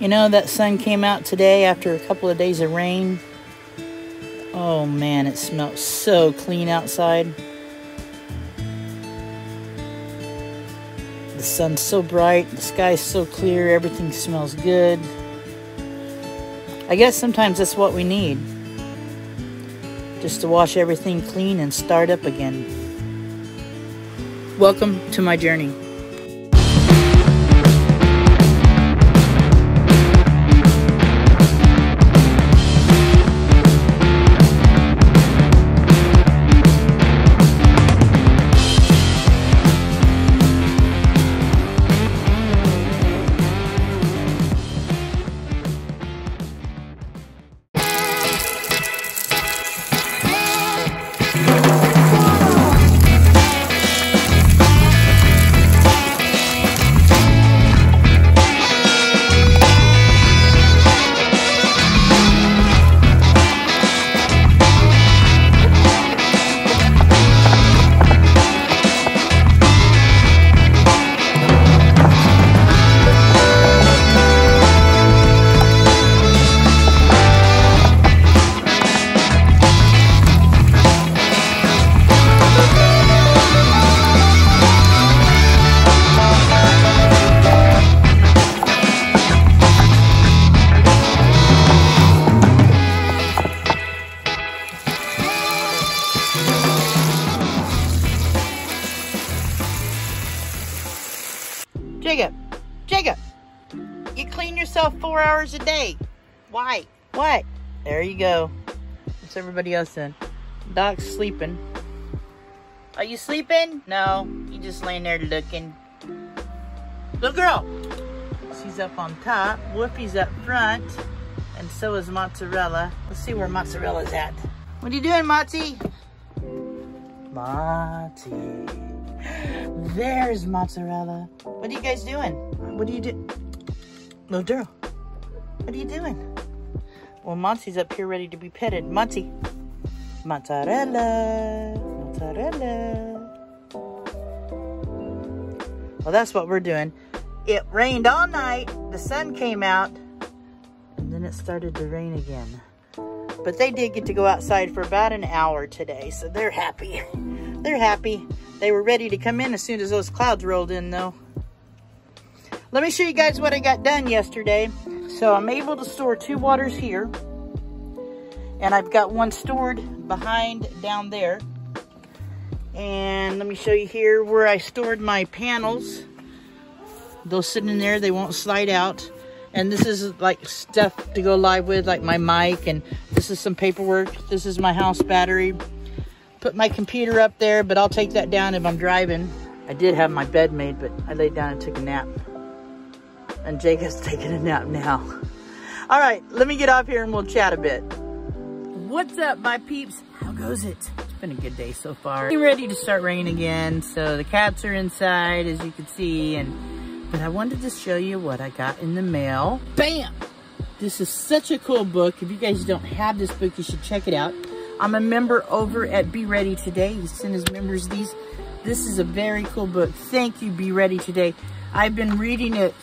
You know, that sun came out today after a couple of days of rain. Oh man, it smelled so clean outside. The sun's so bright, the sky's so clear, everything smells good. I guess sometimes that's what we need. Just to wash everything clean and start up again. Welcome to my journey. Jacob, you clean yourself 4 hours a day. Why? What? There you go. What's everybody else in? Doc's sleeping. Are you sleeping? No, you just laying there looking. Little girl. She's up on top. Whoopi's up front. And so is Mozzarella. Let's see where Mozzarella's at. What are you doing, Mozzie? Mozzie. There's Mozzarella. What are you guys doing? What are you doing? Little girl, what are you doing? Well, Mozzie's up here ready to be petted. Mozzie. Mozzarella. Mozzarella. Well, that's what we're doing. It rained all night. The sun came out. And then it started to rain again. But they did get to go outside for about an hour today. So they're happy. They're happy. They were ready to come in as soon as those clouds rolled in, though. Let me show you guys what I got done yesterday. So I'm able to store 2 waters here. And I've got one stored behind down there. And let me show you here where I stored my panels. They'll sit in there. They won't slide out. And this is like stuff to go live with, like my mic. And this is some paperwork. This is my house battery. Put my computer up there, but I'll take that down if I'm driving. I did have my bed made, but I laid down and took a nap. And Jacob's taking a nap now. All right, let me get off here and we'll chat a bit. What's up, my peeps? How goes it? It's been a good day so far. Getting ready to start raining again, so the cats are inside, as you can see. But I wanted to show you what I got in the mail. Bam! This is such a cool book. If you guys don't have this book, you should check it out. I'm a member over at Be Ready Today. He sent his members these. This is a very cool book. Thank you, Be Ready Today. I've been reading it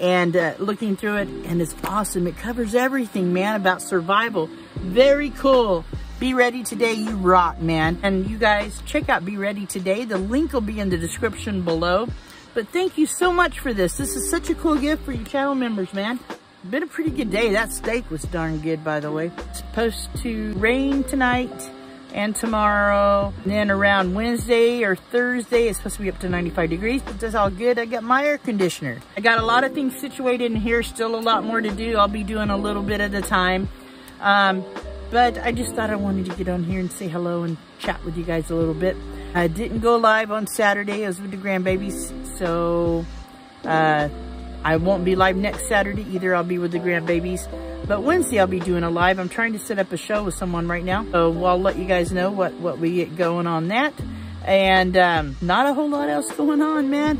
and looking through it, and it's awesome. It covers everything, man, about survival. Very cool. Be Ready Today, you rock, man. And you guys, check out Be Ready Today. The link will be in the description below. But thank you so much for this. This is such a cool gift for you channel members, man. Been a pretty good day. That steak was darn good, by the way. It's supposed to rain tonight and tomorrow. And then around Wednesday or Thursday, it's supposed to be up to 95 degrees, but that's all good. I got my air conditioner. I got a lot of things situated in here. Still a lot more to do. I'll be doing a little bit at a time. But I just thought I wanted to get on here and say hello and chat with you guys a little bit. I didn't go live on Saturday. I was with the grandbabies, so... I won't be live next Saturday either. I'll be with the grandbabies. But Wednesday I'll be doing a live. I'm trying to set up a show with someone right now. So I'll let you guys know what we get going on that. And not a whole lot else going on, man.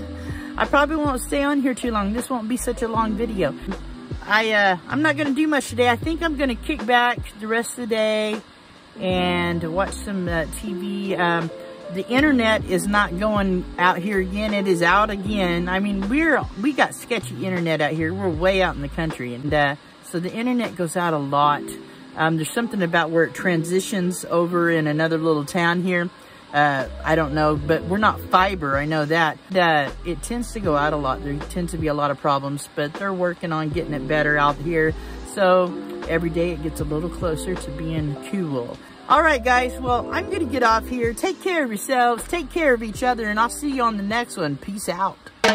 I probably won't stay on here too long. This won't be such a long video. I'm not going to do much today. I think I'm going to kick back the rest of the day and watch some TV. The internet is not going out here again. It is out again. I mean, we got sketchy internet out here. We're way out in the country. And so the internet goes out a lot. There's something about where it transitions over in another little town here. I don't know, but we're not fiber. I know that. It tends to go out a lot. There tends to be a lot of problems, but they're working on getting it better out here. So every day it gets a little closer to being cool. All right, guys. Well, I'm going to get off here. Take care of yourselves. Take care of each other. And I'll see you on the next one. Peace out.